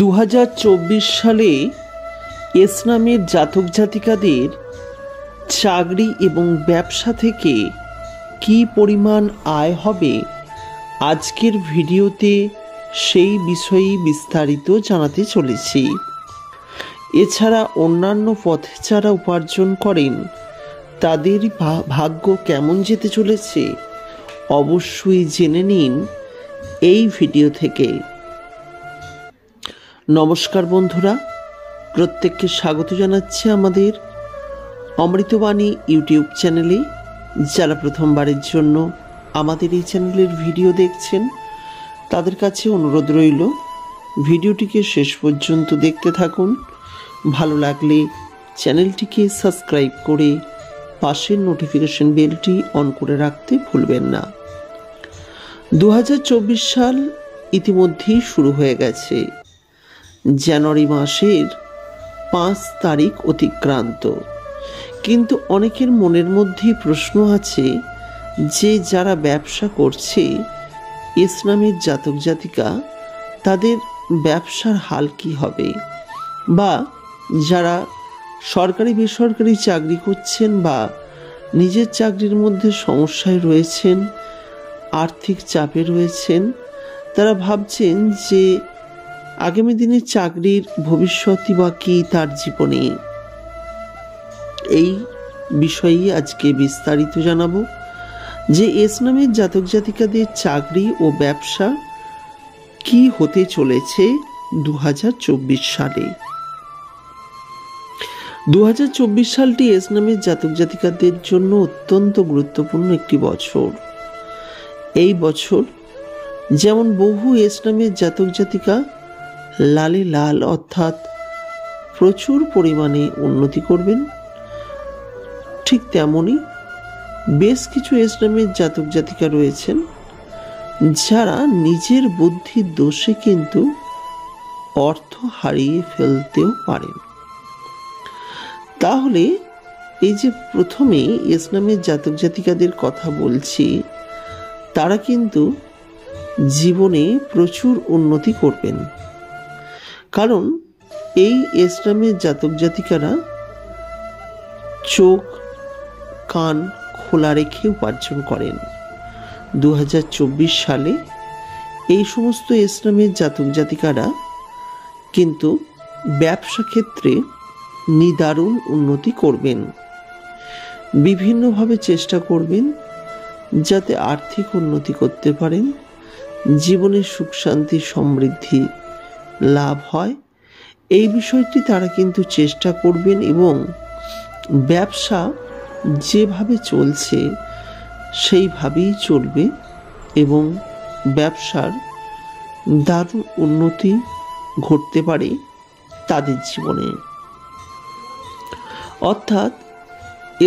2024 সালে এস নামের জাতক জাতিকাদের চাকরি এবং ব্যবসা থেকে কী পরিমাণ আয় হবে আজকের ভিডিওতে সেই বিষয়ে বিস্তারিত জানাতে চলেছি। এছাড়া অন্যান্য পথে যারা উপার্জন করেন তাদের ভাগ্য কেমন যেতে চলেছে অবশ্যই জেনে নিন এই ভিডিও থেকে। নমস্কার বন্ধুরা, প্রত্যেককে স্বাগত জানাচ্ছি আমাদের অমৃতবাণী ইউটিউব চ্যানেলে। যারা প্রথমবারের জন্য আমাদের এই চ্যানেলের ভিডিও দেখছেন তাদের কাছে অনুরোধ রইল ভিডিওটিকে শেষ পর্যন্ত দেখতে থাকুন। ভালো লাগলে চ্যানেলটিকে সাবস্ক্রাইব করে পাশের নোটিফিকেশন বেলটি অন করে রাখতে ভুলবেন না। 2024 সাল ইতিমধ্যেই শুরু হয়ে গেছে। জানুয়ারি মাসের 5 তারিখ অতিক্রান্ত, কিন্তু অনেকের মনের মধ্যেই প্রশ্ন আছে যে যারা ব্যবসা করছে ইসলামের জাতক জাতিকা তাদের ব্যবসার হাল কী হবে, বা যারা সরকারি বেসরকারি চাকরি করছেন বা নিজের চাকরির মধ্যে সমস্যায় রয়েছেন, আর্থিক চাপে রয়েছেন, তারা ভাবছেন যে আগামী দিনে চাকরির ভবিষ্যৎই বা কী তার জীবনে, এই বিষয়ে আজকে বিস্তারিত জানাবো যে এস নামের জাতক জাতিকাদের চাকরি ও ব্যবসা কি হতে চলেছে 2024 সালে। 2024 সালটি এস নামের জাতক জাতিকাদের জন্য অত্যন্ত গুরুত্বপূর্ণ একটি বছর। এই বছর যেমন বহু এস নামের জাতক জাতিকা লালে লাল অর্থাৎ প্রচুর পরিমাণে উন্নতি করবেন, ঠিক তেমনই বেশ কিছু এস নামের জাতক জাতিকা রয়েছেন যারা নিজের বুদ্ধির দোষে কিন্তু অর্থ হারিয়ে ফেলতেও পারেন। তাহলে এই যে প্রথমে এস নামের জাতক জাতিকাদের কথা বলছি, তারা কিন্তু জীবনে প্রচুর উন্নতি করবেন, কারণ এই এস নামের জাতক জাতিকারা চোখ কান খোলা রেখে উপার্জন করেন। 2024 সালে এই সমস্ত এস নামের জাতক জাতিকারা কিন্তু ব্যবসা ক্ষেত্রে নিদারুণ উন্নতি করবেন, বিভিন্নভাবে চেষ্টা করবেন যাতে আর্থিক উন্নতি করতে পারেন, জীবনে সুখ শান্তি সমৃদ্ধি লাভ হয় এই বিষয়টি তারা কিন্তু চেষ্টা করবেন। এবং ব্যবসা যেভাবে চলছে সেইভাবেই চলবে এবং ব্যবসার দারুণ উন্নতি ঘটতে পারে তাদের জীবনে। অর্থাৎ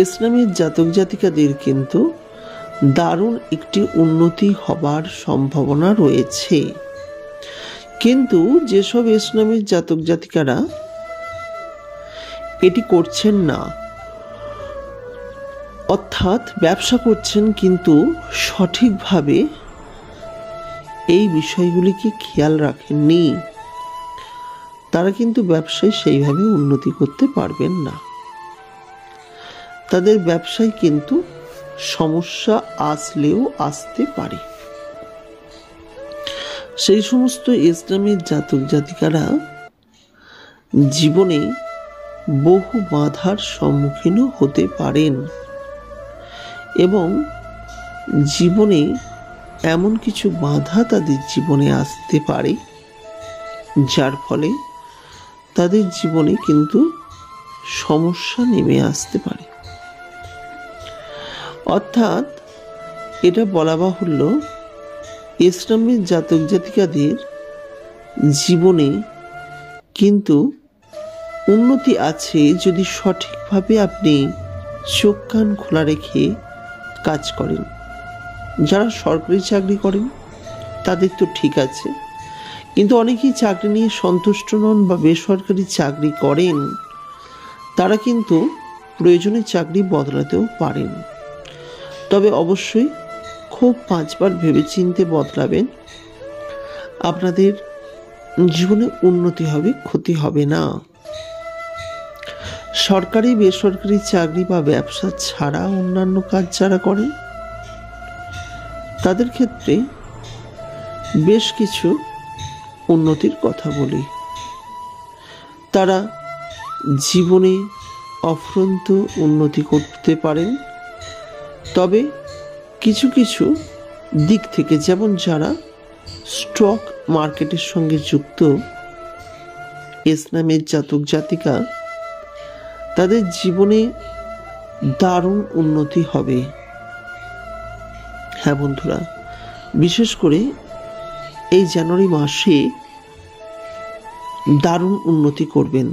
ইসলামের জাতক জাতিকাদের কিন্তু দারুণ একটি উন্নতি হবার সম্ভাবনা রয়েছে। কিন্তু যেসব ইসলামের জাতক জাতিকারা এটি করছেন না, অর্থাৎ ব্যবসা করছেন কিন্তু সঠিকভাবে এই বিষয়গুলিকে খেয়াল রাখেননি, তারা কিন্তু ব্যবসায় সেইভাবে উন্নতি করতে পারবেন না, তাদের ব্যবসায় কিন্তু সমস্যা আসলেও আসতে পারে। সেই সমস্ত ইসলামের জাতক জাতিকারা জীবনে বহু বাধার সম্মুখীনও হতে পারেন এবং জীবনে এমন কিছু বাধা তাদের জীবনে আসতে পারে যার ফলে তাদের জীবনে কিন্তু সমস্যা নেমে আসতে পারে। অর্থাৎ এটা বলা বাহুল্য ইসলামের জাতক জাতিকাদের জীবনে কিন্তু উন্নতি আছে যদি সঠিকভাবে আপনি চোখ কান খোলা রেখে কাজ করেন। যারা সরকারি চাকরি করেন তাদের তো ঠিক আছে, কিন্তু অনেকেই চাকরি নিয়ে সন্তুষ্ট নন বা বেসরকারি চাকরি করেন, তারা কিন্তু প্রয়োজনে চাকরি বদলাতেও পারেন। তবে অবশ্যই খুব 5 বার ভেবেচিন্তে বদলাবেন। আপনাদের জীবনে উন্নতি হবে, ক্ষতি হবে না। সরকারি বেসরকারি চাকরি বা ব্যবসা ছাড়া অন্যান্য কাজ যারা করে তাদের ক্ষেত্রে বেশ কিছু উন্নতির কথা বলি। তারা জীবনে অফুরন্ত উন্নতি করতে পারেন, তবে কিছু কিছু দিক থেকে, যেমন যারা স্টক মার্কেটের সঙ্গে যুক্ত এস নামের জাতক জাতিকা, তাদের জীবনে দারুণ উন্নতি হবে। হ্যাঁ বন্ধুরা, বিশেষ করে এই জানুয়ারি মাসে দারুণ উন্নতি করবেন।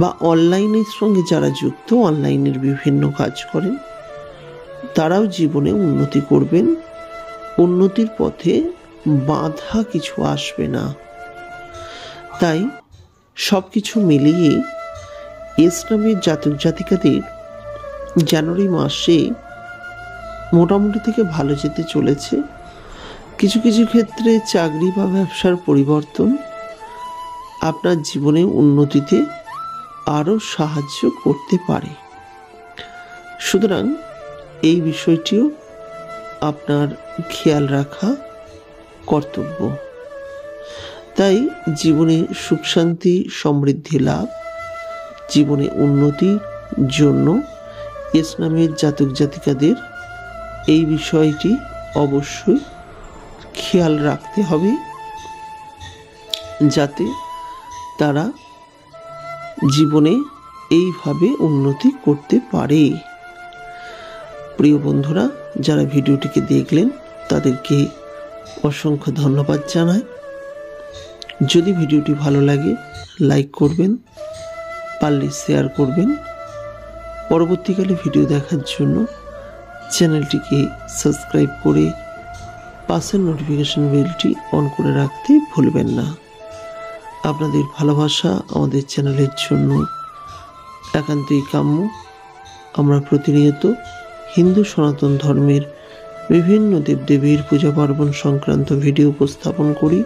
বা অনলাইনের সঙ্গে যারা যুক্ত, অনলাইনের বিভিন্ন কাজ করেন, তারাও জীবনে উন্নতি করবেন। উন্নতির পথে বাধা কিছু আসবে না। তাই সব কিছু মিলিয়ে এস নামের জাতক জাতিকাদের জানুয়ারি মাসে মোটামুটি থেকে ভালো যেতে চলেছে। কিছু কিছু ক্ষেত্রে চাকরি বা ব্যবসার পরিবর্তন আপনার জীবনে উন্নতিতে আরও সাহায্য করতে পারে। সুতরাং এই বিষয়টিও আপনার খেয়াল রাখা কর্তব্য। তাই জীবনে সুখ শান্তি সমৃদ্ধি লাভ, জীবনে উন্নতির জন্য এস নামের জাতক জাতিকাদের এই বিষয়টি অবশ্যই খেয়াল রাখতে হবে, যাতে তারা জীবনে এইভাবে উন্নতি করতে পারে। প্রিয় বন্ধুরা, যারা ভিডিওটিকে দেখলেন তাদেরকে অসংখ্য ধন্যবাদ জানাই। যদি ভিডিওটি ভালো লাগে লাইক করবেন, পারলে শেয়ার করবেন। পরবর্তীকালে ভিডিও দেখার জন্য চ্যানেলটিকে সাবস্ক্রাইব করে পাশের নোটিফিকেশন বেলটি অন করে রাখতে ভুলবেন না। আপনাদের ভালোবাসা আমাদের চ্যানেলের জন্য একান্তই কাম্য। আমরা প্রতিনিয়ত হিন্দু সনাতন ধর্মের বিভিন্ন দেবদেবীর পূজা পার্বণ সংক্রান্ত ভিডিও উপস্থাপন করি।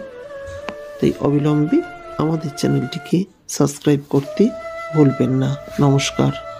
তাই অবিলম্বে আমাদের চ্যানেলটিকে সাবস্ক্রাইব করতে ভুলবেন না। নমস্কার।